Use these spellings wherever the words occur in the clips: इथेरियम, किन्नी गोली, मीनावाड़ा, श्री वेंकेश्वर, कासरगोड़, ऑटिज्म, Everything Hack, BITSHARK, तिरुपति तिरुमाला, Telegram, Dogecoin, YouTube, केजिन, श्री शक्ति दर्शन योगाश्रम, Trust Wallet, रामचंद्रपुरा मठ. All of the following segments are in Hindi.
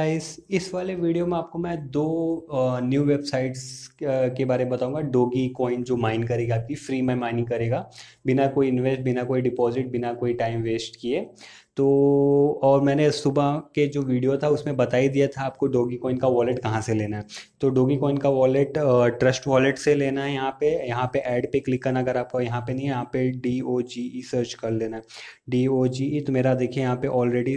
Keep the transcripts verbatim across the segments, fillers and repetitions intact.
गाइस, इस वाले वीडियो में आपको मैं दो न्यू वेबसाइट्स के बारे में बताऊंगा। डोगी कॉइन जो माइन करेगा, आपकी फ्री में माइनिंग करेगा, बिना कोई इन्वेस्ट, बिना कोई डिपॉजिट, बिना कोई टाइम वेस्ट किए। तो और मैंने सुबह के जो वीडियो था उसमें बता ही दिया था आपको डोगी कॉइन का वॉलेट कहाँ से लेना है। तो डोगी कॉइन का वॉलेट ट्रस्ट वॉलेट से लेना है। यहाँ पे यहाँ पे ऐड पे क्लिक करना, अगर आपको यहाँ पे नहीं है, यहाँ पे डी ओ जी ई सर्च कर लेना, डी ओ जी ई। तो मेरा देखिए यहाँ पे ऑलरेडी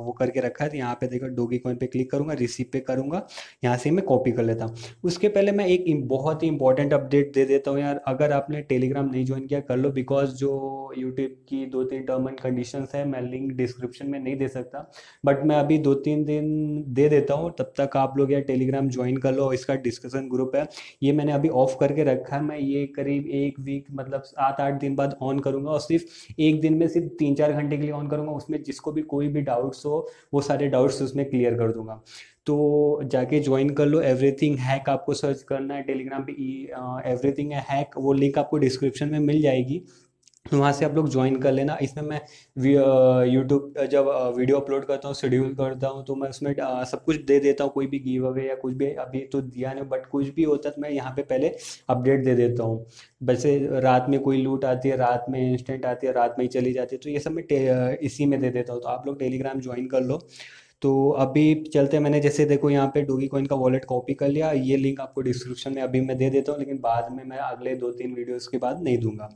वो करके रखा है। तो यहाँ पे देखो डोगी कॉइन पे क्लिक करूँगा, रिसीप पे करूँगा, यहाँ से मैं कॉपी कर लेता हूँ। उसके पहले मैं एक बहुत ही इंपॉर्टेंट अपडेट दे देता हूँ यार। अगर आपने टेलीग्राम नहीं ज्वाइन किया कर लो, बिकॉज जो यूट्यूब की दो तीन टर्म एंड कंडीशन है मैं डिस्क्रिप्शन में नहीं दे सकता, बट मैं अभी दो तीन दिन दे देता हूँ। तब तक आप लोग यार टेलीग्राम ज्वाइन कर लो। इसका डिस्कशन ग्रुप है, ये मैंने अभी ऑफ करके रखा है। मैं ये करीब एक वीक मतलब सात आठ दिन बाद ऑन करूँगा, और सिर्फ एक दिन में सिर्फ तीन चार घंटे के लिए ऑन करूँगा। उसमें जिसको भी कोई भी डाउट्स हो वो सारे डाउट्स उसमें क्लियर कर दूंगा। तो जाके ज्वाइन कर लो। एवरीथिंग हैक आपको सर्च करना है टेलीग्राम पे, एवरीथिंग हैक। वो लिंक आपको डिस्क्रिप्शन में मिल जाएगी, वहाँ से आप लोग ज्वाइन कर लेना। इसमें मैं यूट्यूब जब वीडियो अपलोड करता हूँ, शेड्यूल करता हूँ, तो मैं उसमें सब कुछ दे देता हूँ। कोई भी गिव अवे या कुछ भी अभी तो दिया नहीं, बट कुछ भी होता है तो मैं यहाँ पे पहले अपडेट दे देता हूँ। वैसे रात में कोई लूट आती है, रात में इंस्टेंट आती है, रात में ही चली जाती है, तो ये सब मैं इसी में दे देता हूँ। तो आप लोग टेलीग्राम ज्वाइन कर लो। तो अभी चलते हैं। मैंने जैसे देखो यहाँ पे डोगी कॉइन का वॉलेट कॉपी कर लिया। ये लिंक आपको डिस्क्रिप्शन में अभी मैं दे देता हूँ, लेकिन बाद में मैं अगले दो तीन वीडियोस के बाद नहीं दूंगा।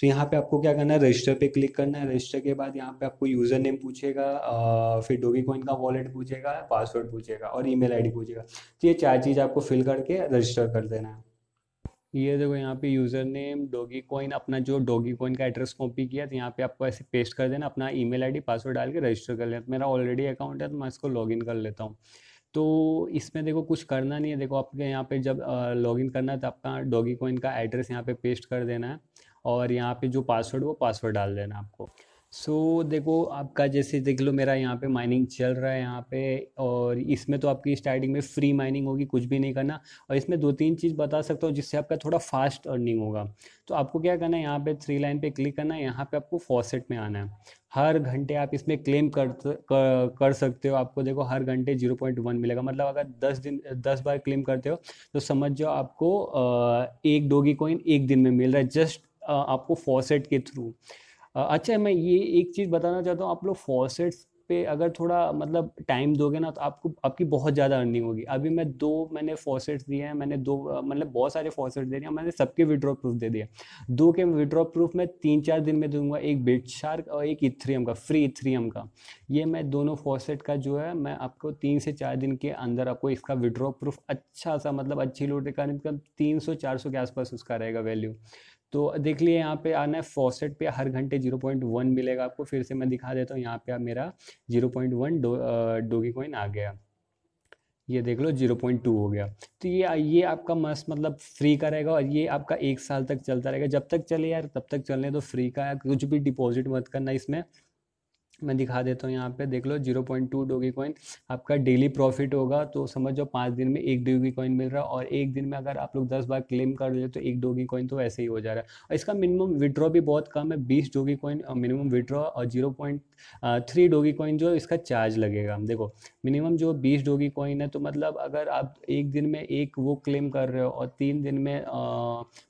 तो यहाँ पे आपको क्या करना है, रजिस्टर पे क्लिक करना है। रजिस्टर के बाद यहाँ पे आपको यूज़र नेम पूछेगा, आ, फिर डोगी कॉइन का वॉलेट पूछेगा, पासवर्ड पूछेगा और ई मेल आई डी पूछेगा। तो ये चार चीज़ आपको फिल करके रजिस्टर कर देना है। ये देखो यहाँ पे यूज़र नेम, डोगी कॉइन, अपना जो डोगी कॉइन का एड्रेस कॉपी किया, तो यहाँ पे आपको ऐसे पेस्ट कर देना, अपना ईमेल आईडी, पासवर्ड डाल के रजिस्टर कर लेना। मेरा ऑलरेडी अकाउंट है तो मैं इसको लॉगिन कर लेता हूँ। तो इसमें देखो कुछ करना नहीं है। देखो आपके यहाँ पे जब लॉगिन करना है तो आपका डोगी कॉइन का एड्रेस यहाँ पे पेस्ट कर देना है, और यहाँ पर जो पासवर्ड वो पासवर्ड डाल देना आपको। सो so, देखो आपका जैसे देख लो मेरा यहाँ पे माइनिंग चल रहा है यहाँ पे। और इसमें तो आपकी स्टार्टिंग में फ्री माइनिंग होगी, कुछ भी नहीं करना। और इसमें दो तीन चीज़ बता सकता हूँ जिससे आपका थोड़ा फास्ट अर्निंग होगा। तो आपको क्या करना है, यहाँ पे थ्री लाइन पे क्लिक करना है, यहाँ पे आपको फॉसेट में आना है। हर घंटे आप इसमें क्लेम कर, कर कर सकते हो। आपको देखो हर घंटे जीरो पॉइंट वन मिलेगा, मतलब अगर दस दिन दस बार क्लेम करते हो तो समझ जाओ आपको एक डोगी कॉइन एक दिन में मिल रहा है, जस्ट आपको फॉसेट के थ्रू। अच्छा, मैं ये एक चीज़ बताना चाहता हूँ, आप लोग फॉसेट्स पे अगर थोड़ा मतलब टाइम दोगे ना तो आपको आपकी बहुत ज़्यादा अर्निंग होगी। अभी मैं दो मैंने फॉसेट्स दिए हैं, मैंने दो मतलब बहुत सारे फॉसेट्स दे दिए, मैंने सबके विड्रॉ प्रूफ दे दिए। दो के विड्रॉ प्रूफ मैं तीन चार दिन में दूंगा, एक बिट शार्क और एक इथेरियम का, फ्री इथेरियम का। ये मैं दोनों फॉसेट का जो है मैं आपको तीन से चार दिन के अंदर आपको इसका विड्रॉ प्रूफ अच्छा सा मतलब अच्छी लूट निकाल तीन सौ चार सौ के आसपास उसका रहेगा वैल्यू। तो देख लिए यहाँ पे आना है फॉसेट पे, हर घंटे जीरो पॉइंट वन मिलेगा आपको। फिर से मैं दिखा देता हूँ, यहाँ पे मेरा जीरो पॉइंट वन डो डोगी कॉइन आ गया, ये देख लो जीरो पॉइंट टू हो गया। तो ये ये आपका मस्त मतलब फ्री का रहेगा, और ये आपका एक साल तक चलता रहेगा। जब तक चले यार तब तक चलने दो, फ्री का है, कुछ भी डिपॉजिट मत करना इसमें। मैं दिखा देता हूँ यहाँ पे देख लो zero point two doggy coin आपका डेली प्रॉफिट होगा। तो समझो पाँच दिन में एक डोगी कॉइन मिल रहा है, और एक दिन में अगर आप लोग दस बार क्लेम कर ले तो एक डोगी कॉइन तो ऐसे ही हो जा रहा है। और इसका मिनिमम विड्रॉ भी बहुत कम है, बीस डोगी कॉइन मिनिमम विड्रॉ, और zero point three Dogecoin जो इसका चार्ज लगेगा। देखो मिनिमम जो बीस डोगी कॉइन है, तो मतलब अगर आप एक दिन में एक वो क्लेम कर रहे हो और तीन दिन में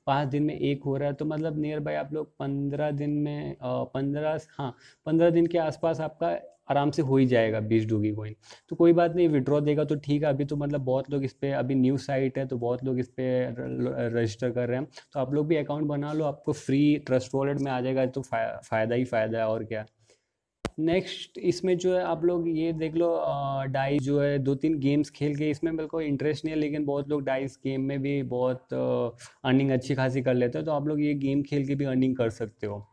पाँच दिन में एक हो रहा है, तो मतलब नियर बाई आप लोग पंद्रह दिन में पंद्रह हाँ पंद्रह दिन के आस पास आपका आराम से हो ही जाएगा बीस डोगी कॉइन। तो कोई बात नहीं, विड्रॉ देगा तो ठीक है। अभी तो मतलब बहुत लोग इस पर, अभी न्यू साइट है तो बहुत लोग इस पर रजिस्टर कर रहे हैं, तो आप लोग भी अकाउंट बना लो, आपको फ्री ट्रस्ट वॉलेट में आ जाएगा। तो फ़ायदा ही फ़ायदा है और क्या। नेक्स्ट इसमें जो है आप लोग ये देख लो डाइस जो है, दो तीन गेम्स खेल के, इसमें मेरे को इंटरेस्ट नहीं है लेकिन बहुत लोग डाइस गेम में भी बहुत अर्निंग अच्छी खासी कर लेते हैं, तो आप लोग ये गेम खेल के भी अर्निंग कर सकते हो।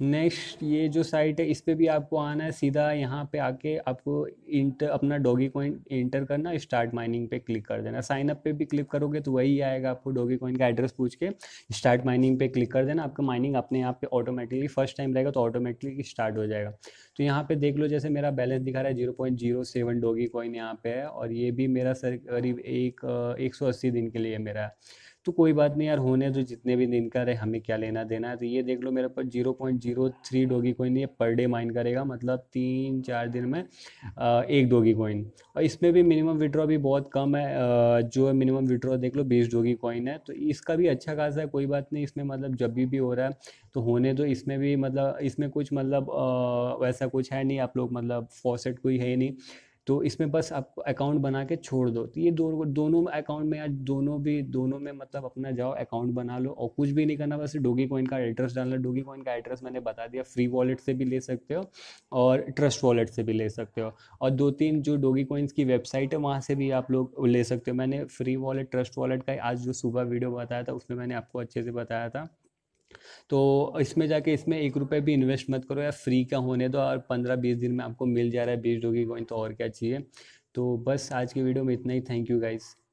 नेक्स्ट ये जो साइट है इस पर भी आपको आना है, सीधा यहाँ पे आके आपको इंटर अपना डोगी कॉइन इंटर करना, स्टार्ट माइनिंग पे क्लिक कर देना। साइन अप पे भी क्लिक करोगे तो वही आएगा, आपको डोगी कॉइन का एड्रेस पूछ के स्टार्ट माइनिंग पे क्लिक कर देना। आपका माइनिंग अपने यहाँ पे ऑटोमेटिकली फर्स्ट टाइम रहेगा तो ऑटोमेटिकली स्टार्ट हो जाएगा। तो यहाँ पे देख लो जैसे मेरा बैलेंस दिखा रहा है zero point zero seven Dogecoin यहाँ पे है, और ये भी मेरा सर करीब एक एक सौ अस्सी दिन के लिए मेरा है। तो कोई बात नहीं यार, होने तो जितने भी दिन का रहे, हमें क्या लेना देना है। तो ये देख लो मेरे पर zero point zero three Dogecoin ये पर डे माइन करेगा, मतलब तीन चार दिन में एक डोगी कॉइन। और इसमें भी मिनिमम विड्रॉ भी बहुत कम है, जो मिनिमम विड्रॉ देख लो बीस डोगी कॉइन है, तो इसका भी अच्छा खासा है, कोई बात नहीं। इसमें मतलब जब भी, भी हो रहा है तो होने दो। इसमें भी मतलब इसमें कुछ मतलब वैसा कुछ है नहीं, आप लोग मतलब फॉसेट कोई है नहीं, तो इसमें बस आप अकाउंट बना के छोड़ दो। तो ये दो, दोनों अकाउंट में यार दोनों भी दोनों में मतलब अपना जाओ अकाउंट बना लो और कुछ भी नहीं करना, बस डोगी कॉइन का एड्रेस डालना। डोगी कॉइन का एड्रेस मैंने बता दिया, फ्री वॉलेट से भी ले सकते हो और ट्रस्ट वॉलेट से भी ले सकते हो, और दो तीन जो डोगी कॉइन्स की वेबसाइट है वहाँ से भी आप लोग ले सकते हो। मैंने फ्री वॉलेट ट्रस्ट वॉलेट का आज जो सुबह वीडियो बताया था उसमें मैंने आपको अच्छे से बताया था। तो इसमें जाके इसमें एक रुपये भी इन्वेस्ट मत करो या फ्री का होने दो, और पंद्रह बीस दिन में आपको मिल जा रहा है बीस डोगी कॉइन, तो और क्या चाहिए। तो बस आज की वीडियो में इतना ही। Thank you guys.